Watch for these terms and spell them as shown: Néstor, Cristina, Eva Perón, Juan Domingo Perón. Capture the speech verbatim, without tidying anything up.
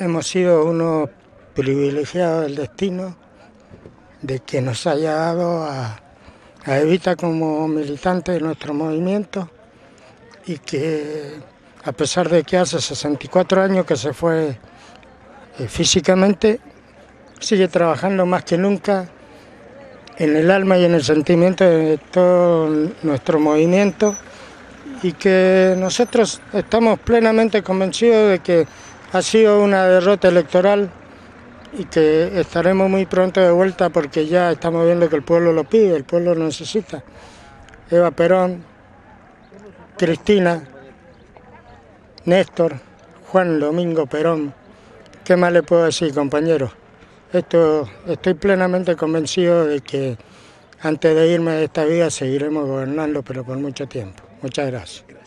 Hemos sido unos privilegiados del destino de que nos haya dado a, a Evita como militante de nuestro movimiento y que a pesar de que hace sesenta y cuatro años que se fue eh, físicamente, sigue trabajando más que nunca en el alma y en el sentimiento de todo nuestro movimiento y que nosotros estamos plenamente convencidos de que ha sido una derrota electoral y que estaremos muy pronto de vuelta porque ya estamos viendo que el pueblo lo pide, el pueblo lo necesita. Eva Perón, Cristina, Néstor, Juan Domingo Perón, ¿qué más le puedo decir, compañeros? Esto, estoy plenamente convencido de que antes de irme de esta vida seguiremos gobernando, pero por mucho tiempo. Muchas gracias.